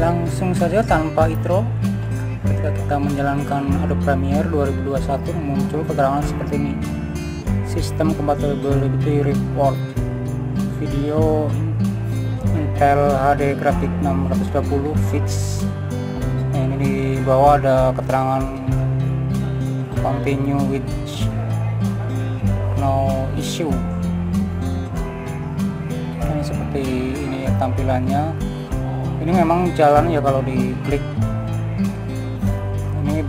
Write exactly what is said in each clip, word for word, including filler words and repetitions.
Langsung saja tanpa intro, ketika kita menjalankan Adobe Premiere dua ribu dua puluh satu muncul keterangan seperti ini: sistem compatibility report video Intel H D Graphics enam ratus dua puluh fits. Nah, ini di bawah ada keterangan continue with no issue. Ini seperti ini ya tampilannya. Ini memang jalan ya kalau diklik, ini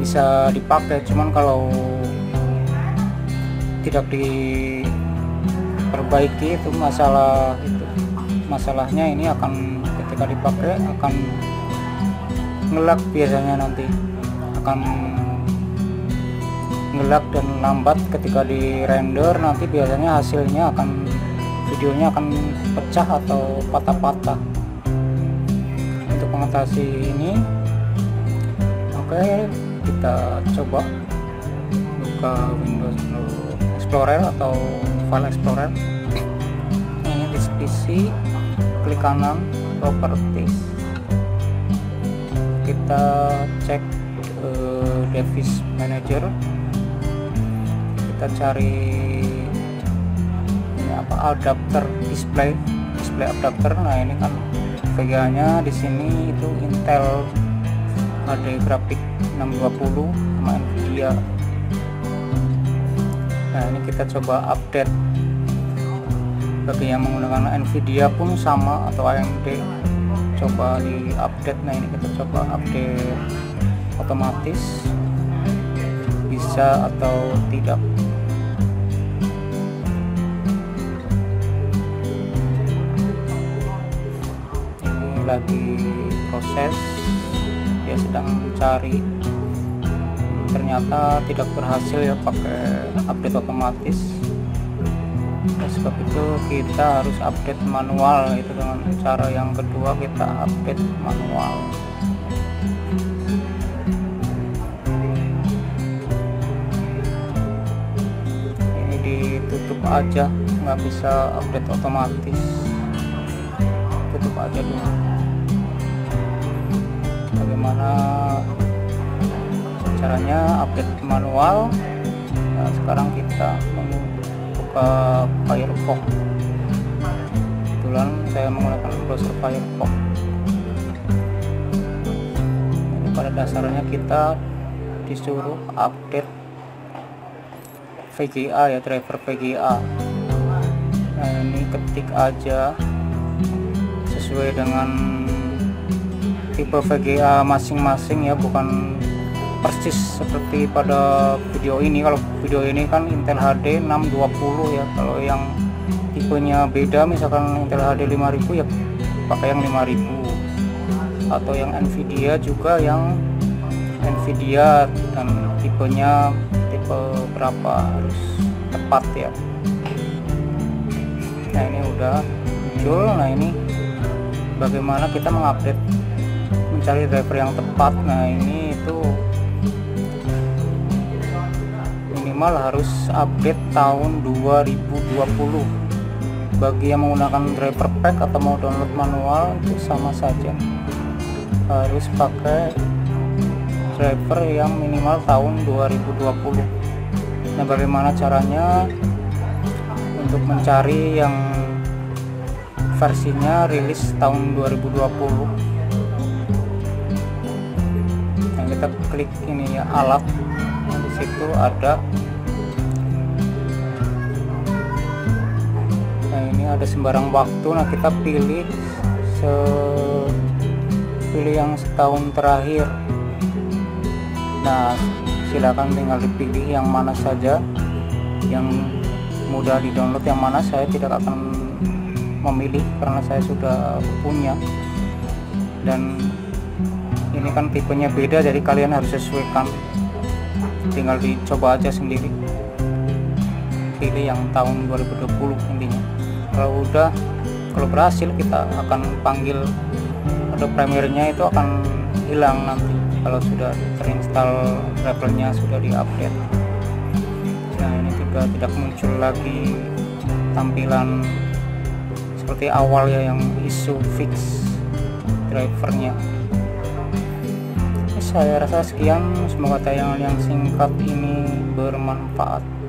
bisa dipakai, cuman kalau tidak diperbaiki itu masalah itu masalahnya ini akan ketika dipakai akan ngelag, biasanya nanti akan ngelag dan lambat ketika di render, nanti biasanya hasilnya akan videonya akan pecah atau patah-patah. Untuk mengatasi ini, oke, kita coba buka Windows Explorer atau File Explorer. Ini di P C, klik kanan Properties, kita cek uh, Device Manager, kita cari ini apa, adapter display display adapter. Nah, ini kan V G A nya di sini itu Intel H D Graphics enam ratus dua puluh sama Nvidia. Nah, ini kita coba update. Bagi yang menggunakan Nvidia pun sama, atau A M D, coba di update. Nah, ini kita coba update otomatis, bisa atau tidak. Ini lagi proses, dia sedang mencari, ternyata tidak berhasil ya pakai update otomatis. Oleh sebab itu kita harus update manual, itu dengan cara yang kedua, kita update manual. Ini ditutup aja, nggak bisa update otomatis, tutup aja dulu. Bagaimana caranya update manual? Nah, sekarang kita membuka Firefox. Kebetulan saya menggunakan browser Firefox. Jadi pada dasarnya kita disuruh update V G A ya, driver V G A. Nah, ini ketik aja sesuai dengan tipe V G A masing-masing ya, bukan persis seperti pada video ini. Kalau video ini kan Intel H D enam ratus dua puluh ya, kalau yang tipenya beda, misalkan Intel H D lima ribu ya pakai yang lima ribu, atau yang Nvidia juga yang Nvidia, dan tipenya tipe berapa harus tepat ya. Nah, ini udah muncul. Nah, ini bagaimana kita mengupdate mencari driver yang tepat. Nah, ini itu minimal harus update tahun dua ribu dua puluh. Bagi yang menggunakan driver pack atau mau download manual itu sama saja, harus pakai driver yang minimal tahun dua ribu dua puluh. Nah, bagaimana caranya untuk mencari yang versinya rilis tahun dua ribu dua puluh? Nah, kita klik ini ya, alat. Nah, di situ ada, nah ini ada sembarang waktu. Nah, kita pilih se pilih yang setahun terakhir. Nah, silakan tinggal dipilih yang mana saja yang mudah didownload, yang mana saya tidak akan memilih karena saya sudah punya, dan ini kan tipenya beda, jadi kalian harus sesuaikan, tinggal dicoba aja sendiri, pilih yang tahun dua ribu dua puluh intinya. Kalau udah, kalau berhasil kita akan panggil Adobe Premiere-nya, itu akan hilang nanti kalau sudah terinstall drivernya, sudah diupdate. Nah, ini juga tidak muncul lagi tampilan seperti awal ya, yang issue fix. drivernya. Saya rasa sekian, semoga tayangan yang singkat ini bermanfaat.